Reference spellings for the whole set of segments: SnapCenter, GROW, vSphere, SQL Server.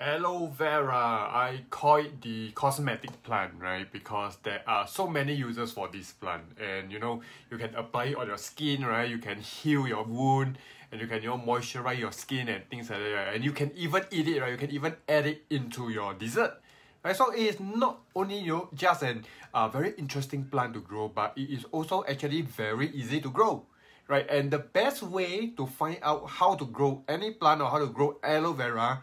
Aloe vera, I call it the cosmetic plant, right? Because there are so many uses for this plant, and you know, you can apply it on your skin, right? You can heal your wound, and you can, you know, moisturize your skin and things like that, right? And you can even eat it, right? You can even add it into your dessert, right? So it is not only, you know, just a very interesting plant to grow, but it is also actually very easy to grow, right? And the best way to find out how to grow any plant or how to grow aloe vera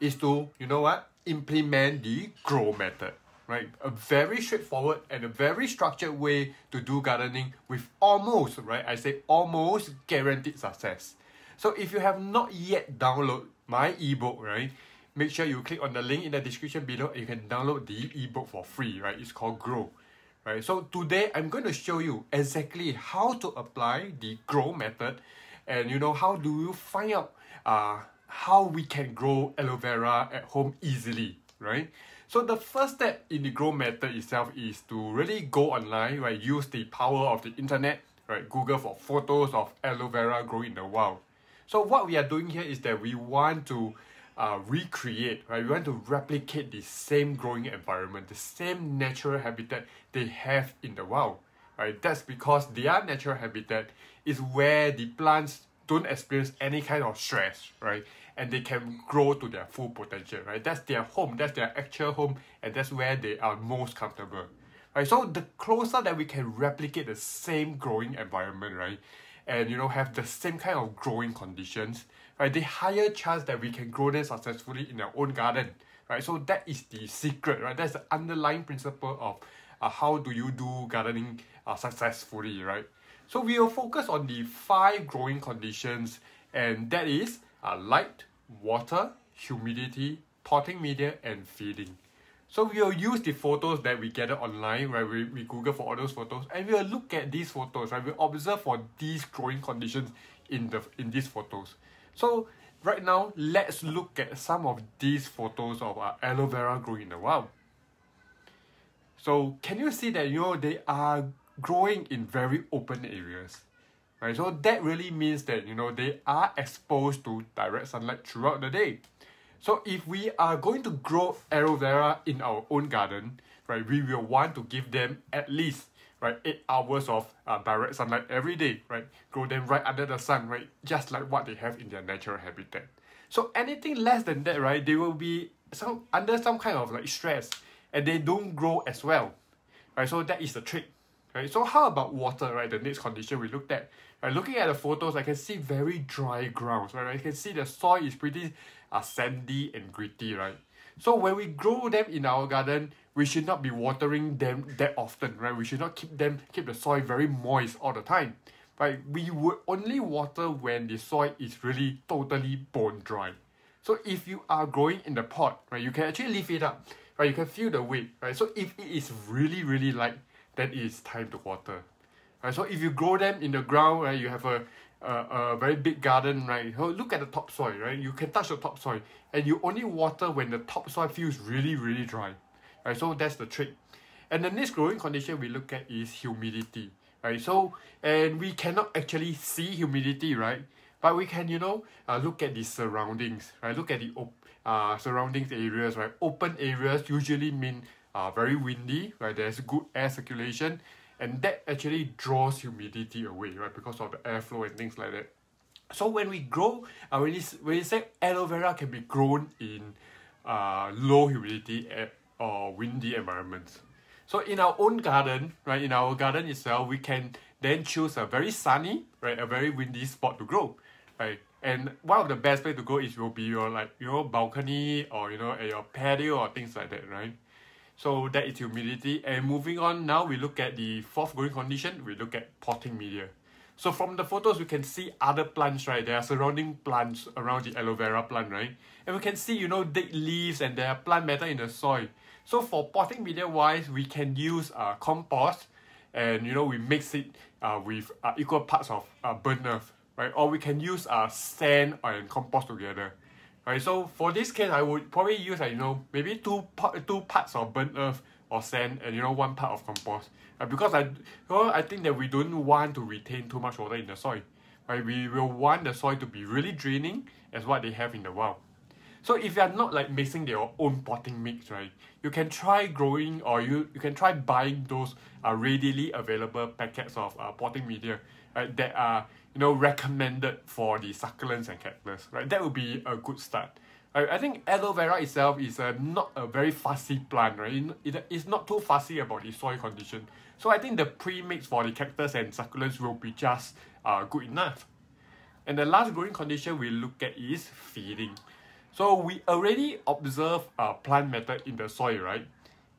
is to, you know what, implement the GROW method, right? A very straightforward and a very structured way to do gardening with almost, right, I say almost guaranteed success. So if you have not yet downloaded my ebook, right, make sure you click on the link in the description below and you can download the ebook for free, right? It's called GROW, right? So today I'm going to show you exactly how to apply the GROW method, and you know, how do you find out how we can grow aloe vera at home easily, right? So the first step in the GROW method itself is to really go online, right? Use the power of the internet, right? Google for photos of aloe vera growing in the wild. So what we are doing here is that we want to recreate, right? We want to replicate the same growing environment, the same natural habitat they have in the wild, right? That's because their natural habitat is where the plants don't experience any kind of stress, right? And they can grow to their full potential, right? That's their home, that's their actual home, and that's where they are most comfortable, right? So the closer that we can replicate the same growing environment, right? And you know, have the same kind of growing conditions, right? The higher chance that we can grow them successfully in our own garden, right? So that is the secret, right? That's the underlying principle of how do you do gardening successfully, right? So we will focus on the 5 growing conditions, and that is light, water, humidity, potting media, and feeding. So we will use the photos that we gather online, right? We Google for all those photos, and we will look at these photos, right? We will observe for these growing conditions in these photos. So right now, let's look at some of these photos of aloe vera growing in the wild. So can you see that, you know, they are growing in very open areas, right? So that really means that, you know, they are exposed to direct sunlight throughout the day. So if we are going to grow aloe vera in our own garden, right, we will want to give them at least, right, 8 hours of direct sunlight every day, right? Grow them right under the sun, right? Just like what they have in their natural habitat. So anything less than that, right, they will be under some kind of like stress, and they don't grow as well, right? So that is the trick. Right, so how about water, right? The next condition we looked at. Right, looking at the photos, I can see very dry grounds, right? I can see the soil is pretty sandy and gritty, right? So when we grow them in our garden, we should not be watering them that often, right? We should not keep the soil very moist all the time, right? We would only water when the soil is really totally bone dry. So if you are growing in the pot, right, you can actually lift it up, right? You can feel the weight, right? So if it is really, really light, then it's time to water, right? So if you grow them in the ground, right, you have a very big garden, right? So look at the topsoil, right? You can touch the topsoil, and you only water when the topsoil feels really, really dry, right? So that's the trick. And the next growing condition we look at is humidity, right? So, and we cannot actually see humidity, right? But we can, you know, look at the surroundings, right? Look at the surroundings areas, right? Open areas usually mean very windy, right? There's good air circulation, and that actually draws humidity away, right? Because of the airflow and things like that. So when we grow, when you say aloe vera can be grown in low humidity or windy environments. So in our own garden, right? In our garden itself, we can then choose a very sunny, right? A very windy spot to grow, right? And one of the best place to grow is will be your, like, you know, balcony, or, you know, at your patio or things like that, right? So that is humidity. And moving on now, we look at the 4th growing condition. We look at potting media. So from the photos, we can see other plants, right? There are surrounding plants around the aloe vera plant, right? And we can see, you know, dead leaves and their plant matter in the soil. So for potting media wise, we can use compost, and, you know, we mix it with equal parts of burnt earth, right? Or we can use sand and compost together. Right, so for this case, I would probably use, you know, maybe two parts of burnt earth or sand, and, you know, 1 part of compost. Because I think that we don't want to retain too much water in the soil. Right, we will want the soil to be really draining as what they have in the wild. So if you are not like mixing your own potting mix, right, you can try growing, or you can try buying those readily available packets of potting media, right, that are, you know, recommended for the succulents and cactus, right? That would be a good start. I think aloe vera itself is not a very fussy plant, right? It's not too fussy about the soil condition. So I think the pre-mix for the cactus and succulents will be just good enough. And the last growing condition we look at is feeding. So we already observe a plant matter in the soil, right?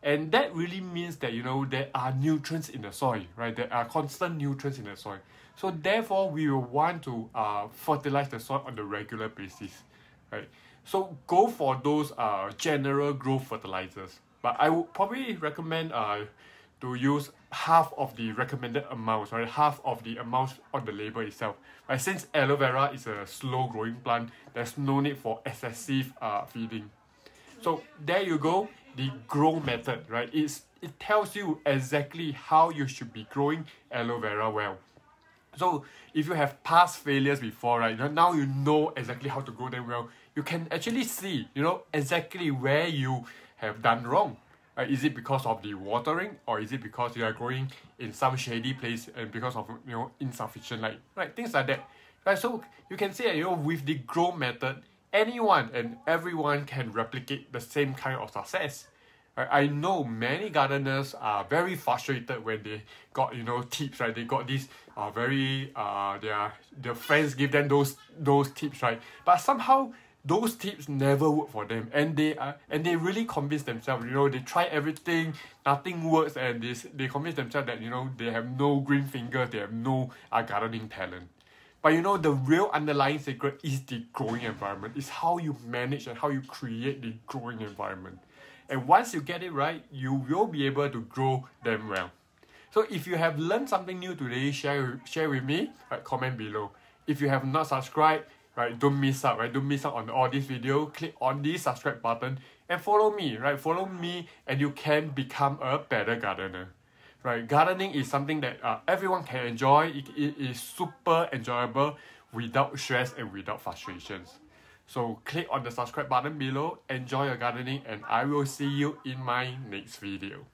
And that really means that, you know, there are nutrients in the soil, right? There are constant nutrients in the soil. So therefore, we will want to fertilize the soil on a regular basis, right? So go for those general growth fertilizers. But I would probably recommend to use half of the recommended amount, right? Half of the amount on the label itself. Right? Since aloe vera is a slow growing plant, there's no need for excessive feeding. So there you go, the GROW method, right? It tells you exactly how you should be growing aloe vera well. So if you have past failures before, right, now you know exactly how to grow them well. You can actually see, you know, exactly where you have done wrong. Is it because of the watering, or is it because you are growing in some shady place and because of, you know, insufficient light, right? Things like that. Right, so you can see that, you know, with the GROW method, anyone and everyone can replicate the same kind of success. I know many gardeners are very frustrated when they got, you know, tips, right? They got these their friends give them those tips, right? But somehow those tips never work for them, and they really convince themselves, you know, they try everything, nothing works, and they convince themselves that, you know, they have no green fingers, they have no gardening talent. But you know, the real underlying secret is the growing environment. It's how you manage and how you create the growing environment. And once you get it right, you will be able to grow them well. So if you have learned something new today, share with me, right, comment below. If you have not subscribed, right, don't miss out, right? Don't miss out on all this video. Click on the subscribe button and follow me, right? Follow me and you can become a better gardener, right? Gardening is something that everyone can enjoy. It is super enjoyable without stress and without frustrations. So click on the subscribe button below, enjoy your gardening, and I will see you in my next video.